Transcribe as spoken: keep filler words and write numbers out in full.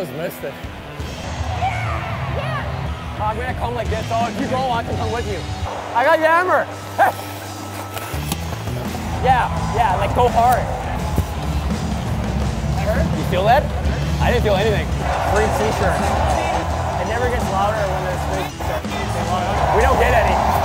always missed it. Yeah! Yeah! Oh, I'm gonna come like this. Oh, if you go, I can come with you. I got Yammer! Yeah, yeah, like go hard. That hurt? You feel that? I didn't feel anything. Free t-shirt. It never gets louder when there's free t-shirt. We don't get any.